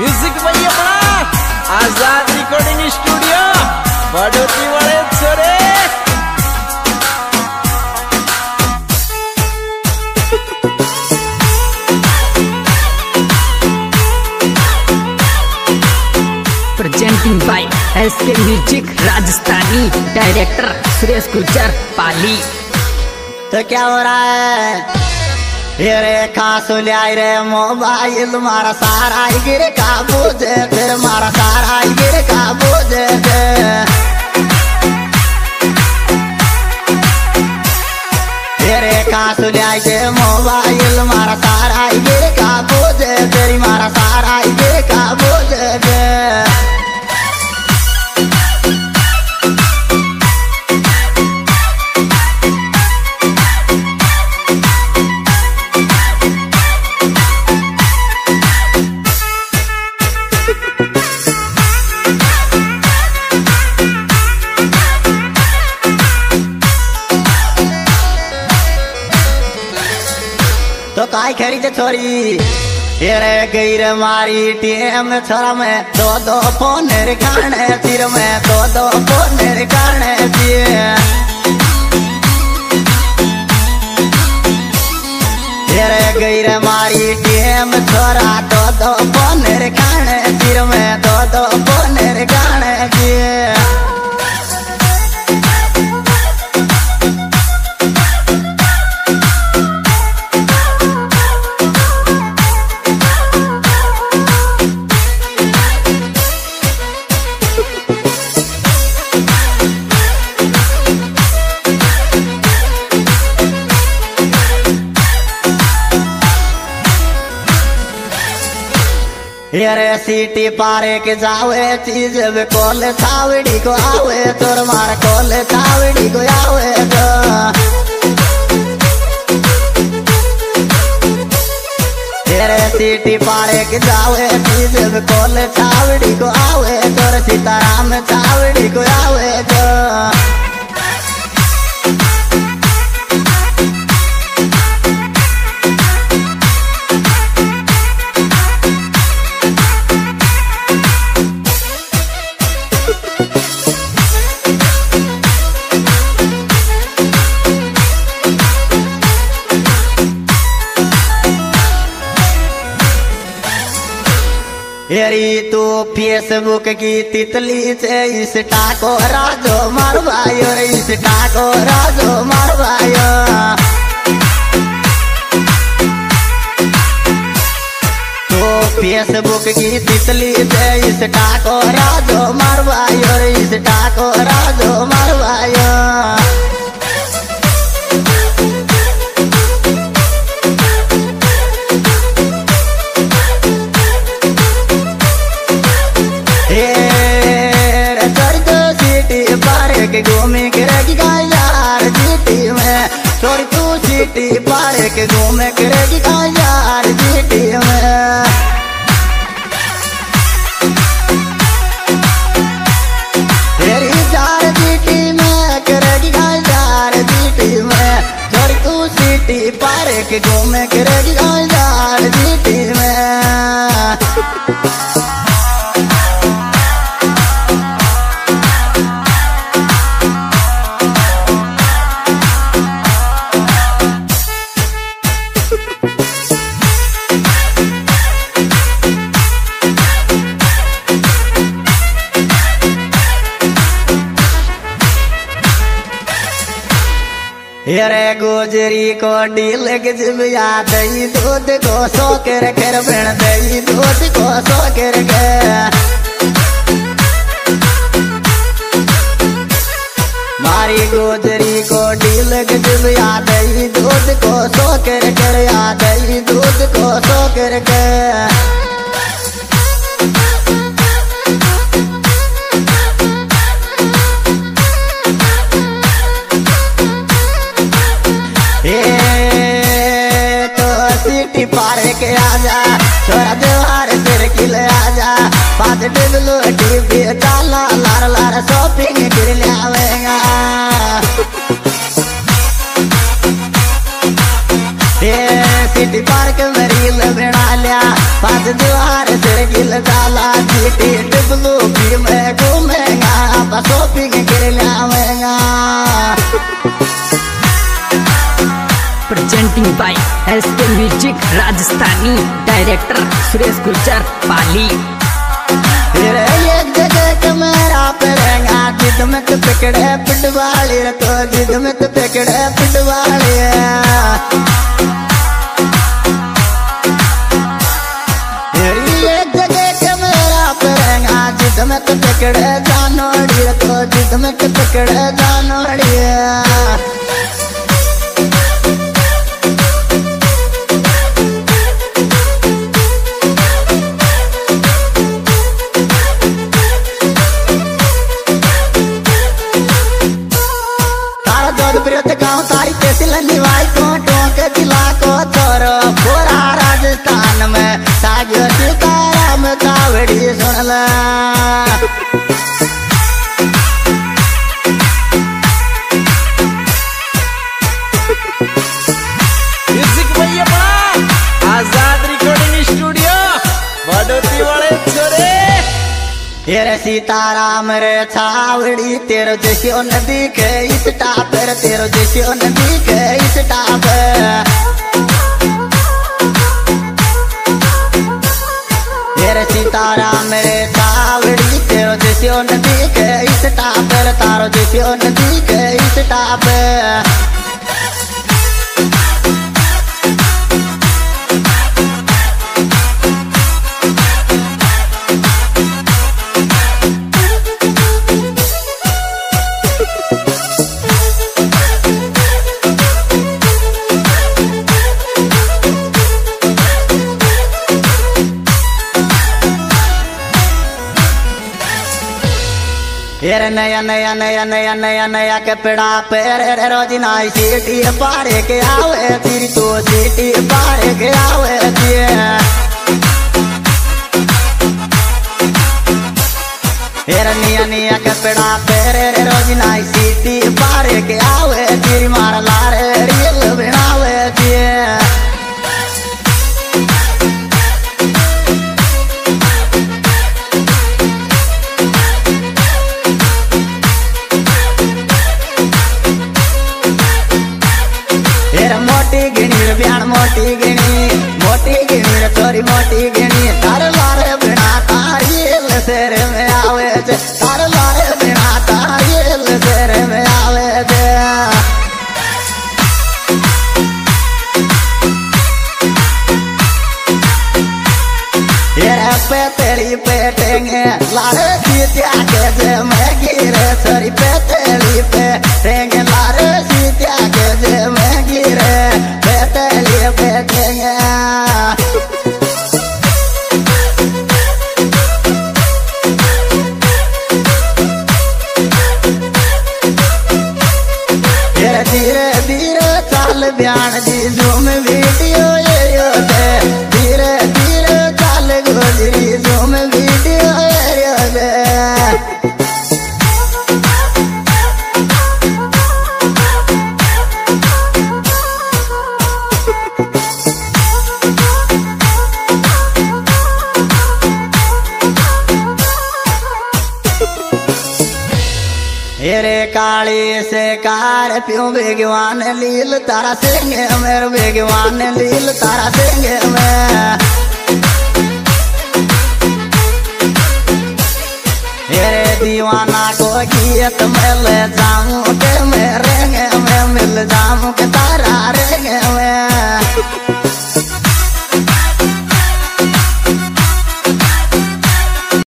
Music भाई अपना आजाद recording studio Badoti वाले छोरे। Presenting by S K music Rajasthani, director Suresh Gurjar Pali. तो क्या हो रहा है ये रे का सुनाई रे मोबाइल मारा सारा गिर का बोझे फिर मारा सारा गिर का बोझे तेरे का सुनाई रे मोबाइल मारा सारा गिर का बोझे तेरी मारा सारा गिर का बोझे छोरी तेरे गई रे मारी टीम छोरा में दो फोन खाने तीर में दो फोन खाने तेरे गई रे मारी टीम छोरा दो फोन खाने तीर में दो फोन खाने दिए सिटी पारे के जावे चीज वे कोल छावड़ी को आवे तोर मार कोल छावड़ी को आवे तो तेरे सिटी पारे के जावे चीज वे कोल छावड़ी को आवे तोर सीताराम छावड़ी को आवे तो तेरी तो फेसबुक की तितली से इंस्टा को राजो मारवायो रे इंस्टा को राजो मारवायो तो फेसबुक की तितली से इंस्टा को राजो मारवायो रे इंस्टा को राजो मारवायो घूमे के रहेगी यार जीटी में छोरी तू जीटी पारे के घूमे के रहेगी यार जीटी में तेरी यार जीटी में करेगी यार जीटी में छोरी तू जीटी पारे के घूमे के रहेगी यार जीटी में रे गोजरी को डील के जिबिया दही दूध को सो के रखे भेण दही दूध को सो के रखे मारी गोजरी को डील के जिबिया दही दूध को सो के रखे या दही दूध को सो के रखे पारे के आजा छोरा देवार तेरे किले आजा पास डिबलो टीवी ताला लार लार शॉपिंग कर ले आवेगा ये सिटी पार्क में रील बना लिया पास द्वार से गिल डाला जीटी डब्लू की मैं घूमेगा शॉपिंग कर लावेगा। Presenting by S K music Rajasthani director Suresh Gurjar Pali. एक जगह कमरा पड़ेगा जिद में तो पकड़े पिटवाली तो जिद में तो पकड़े पिटवाली। जिदमक पकड़े जानोड़ी तो जिदमक पकड़े जानोड़ी। तारा दौड़ विरोध गाँव तारी कैसी लनी वाई को टोंक जिला को तोरो पूरा राजस्थान में साजो सीताराम कावड़ी सुन ला। आजाद रिकॉर्डिंग स्टूडियो बडोती वाले छोरे। तेरे सीताराम रे छावड़ी तेरे जैसे नदी के इस टापर तेरे जैसे नदी के इस टापर। तेरे सीताराम रे छावड़ी तेरो जैसे नदी के इस टापर तारो जैसे नदी के इस टापर। तेरे नया नया नया नया नया नया कपड़ा पैर रोज नाई सीटी पारे के आवे तेरी तो सीटी पारे के आवे तेरा नया नया कपड़ा पैर रोज नाई सीटी पारे के आवे तेरी मार लारे रियल बनावे ते। मोटी गिनी रे थोड़ी मोटी गिनी तार लारे बिना तारील शेर में आवे तार लारे बिना तारील शेर में आवे। तेरे पे तेरी पेटेंगे लारे सीतिया के जे मैं गिरे सॉरी पे तेरी पेटेंगे लारे सीतिया के जे मैं गिरे देंगे। धीरे धीरे चाल बयान दी झूम वीडियो ये धीरे धीरे चाल गुजरी झूम वीडियो ये। हेरे काली से कार प्यू बेगवान लील तारा सिंह मेरे बेगवान लील तारा सिंह में। हेरे दीवाना को गीत में ले जाऊं के मेरे